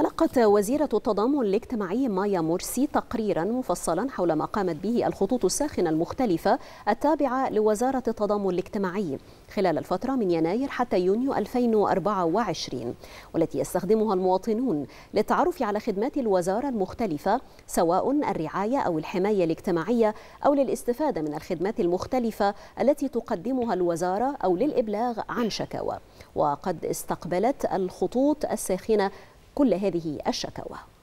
تلقت وزيرة التضامن الاجتماعي مايا مرسي تقريرا مفصلا حول ما قامت به الخطوط الساخنة المختلفة التابعة لوزارة التضامن الاجتماعي خلال الفترة من يناير حتى يونيو 2024، والتي يستخدمها المواطنون للتعرف على خدمات الوزارة المختلفة، سواء الرعاية أو الحماية الاجتماعية، أو للاستفادة من الخدمات المختلفة التي تقدمها الوزارة أو للإبلاغ عن شكاوى. وقد استقبلت الخطوط الساخنة كل هذه الشكاوى.